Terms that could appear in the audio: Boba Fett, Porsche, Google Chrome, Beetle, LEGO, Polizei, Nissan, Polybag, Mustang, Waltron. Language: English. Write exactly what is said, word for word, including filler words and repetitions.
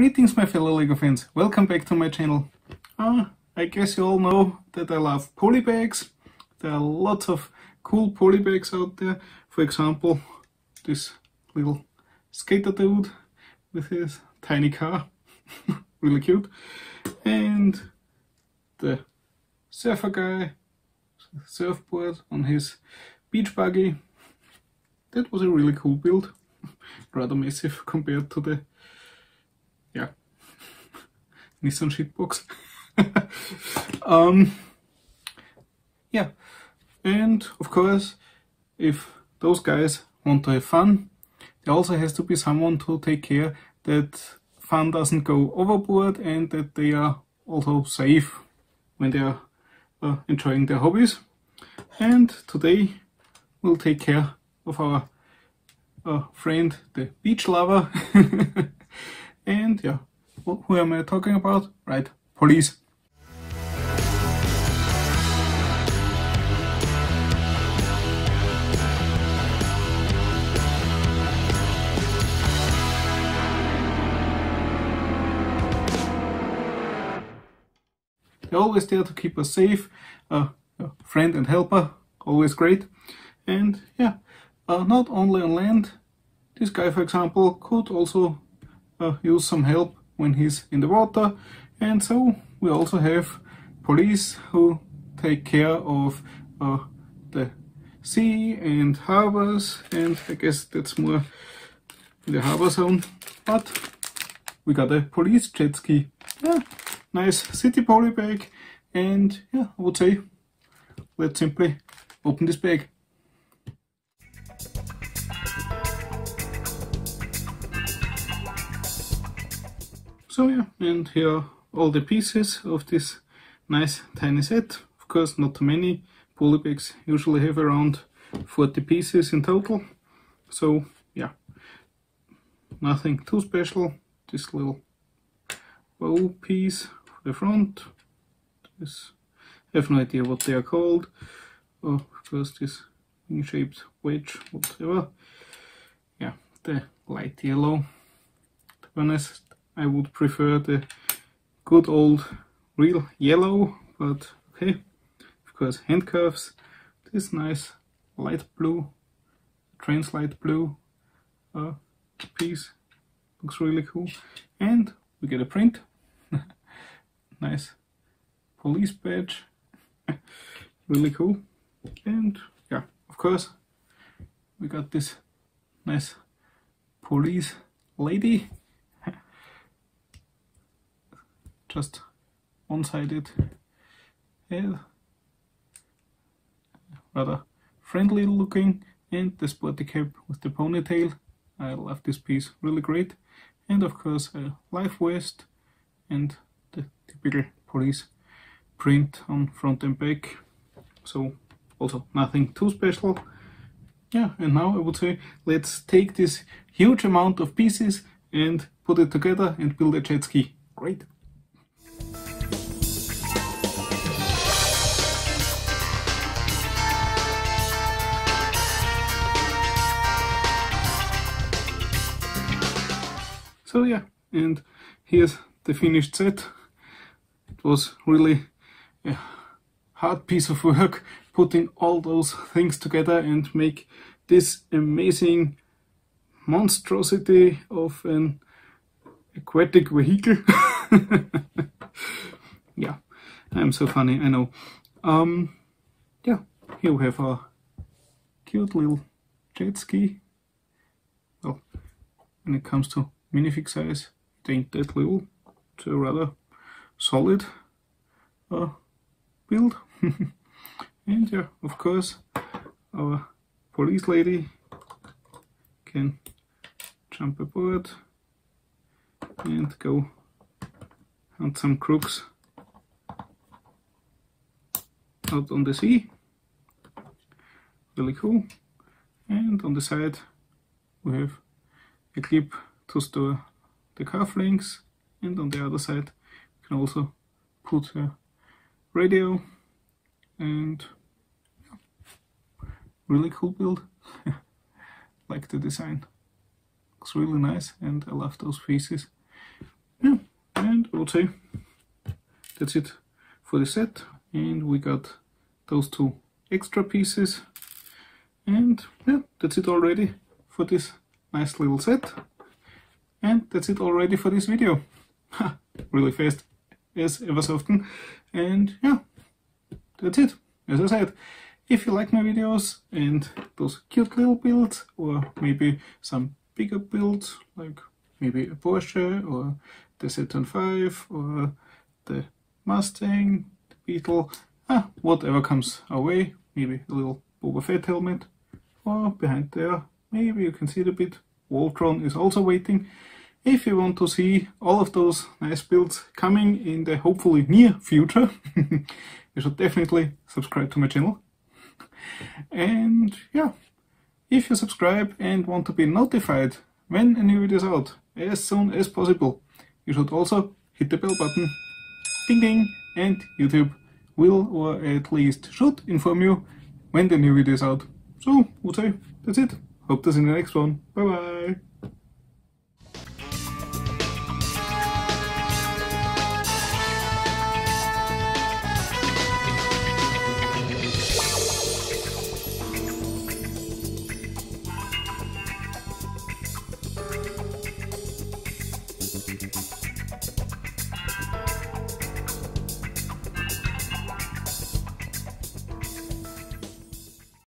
Greetings my fellow LEGO fans, welcome back to my channel. Uh, I guess you all know that I love polybags. There are lots of cool polybags out there. For example, this little skater dude with his tiny car, really cute. And the surfer guy, surfboard on his beach buggy. That was a really cool build, rather massive compared to the yeah, Nissan shitbox. um, yeah, and of course, if those guys want to have fun, there also has to be someone to take care that fun doesn't go overboard and that they are also safe when they are uh, enjoying their hobbies. And today we'll take care of our uh, friend, the beach lover. And yeah, well, who am I talking about? Right, police. They're always there to keep us safe, uh, a friend and helper, always great. And yeah, uh, not only on land, this guy for example could also Uh, use some help when he's in the water, and so we also have police who take care of uh, the sea and harbors, and I guess that's more in the harbor zone. But we got a police jet ski, yeah, nice city poly bag, and yeah, I would say let's simply open this bag. So yeah, and here are all the pieces of this nice tiny set. Of course, not too many. Polybags usually have around forty pieces in total. So yeah, nothing too special. This little bow piece for the front. This, I have no idea what they are called. Oh, of course, this wing-shaped wedge, whatever. Yeah, the light yellow. To be honest, I would prefer the good old real yellow, but okay. Of course, handcuffs, this nice light blue, trans light blue uh, piece, looks really cool. And we get a print, nice police badge, really cool. And yeah, of course, we got this nice police lady. Just one-sided head, rather friendly looking, and the sporty cap with the ponytail. I love this piece, really great. And of course a life vest and the typical police print on front and back, so also nothing too special. Yeah, and now I would say let's take this huge amount of pieces and put it together and build a jet ski. Great! So yeah, and here's the finished set. It was really a hard piece of work putting all those things together and make this amazing monstrosity of an aquatic vehicle. Yeah, I'm so funny, I know. Um, yeah, here we have our cute little jet ski. Well, when it comes to minifig size, it ain't that little. It's a rather solid uh, build. And yeah, of course, our police lady can jump aboard and go hunt some crooks out on the sea. Really cool. And on the side we have a clip to store the cufflinks, and on the other side you can also put a radio, and yeah, really cool build. Like the design, looks really nice, and I love those faces. And I would say that's it for the set, and we got those two extra pieces, and yeah, that's it already for this nice little set, and that's it already for this video. Ha, really fast as ever so often. And yeah, that's it. As I said, if you like my videos and those cute little builds, or maybe some bigger builds, like maybe a Porsche or the Saturn five or the Mustang, the Beetle, ah, whatever comes our way, maybe a little Boba Fett helmet, or behind there, maybe you can see it a bit, Waltron is also waiting. If you want to see all of those nice builds coming in the hopefully near future, you should definitely subscribe to my channel. And yeah, if you subscribe and want to be notified when a new video is out as soon as possible, you should also hit the bell button, ding ding, and YouTube will, or at least should, inform you when the new video is out. So I would say that's it. Hope to see you in the next one. Bye bye.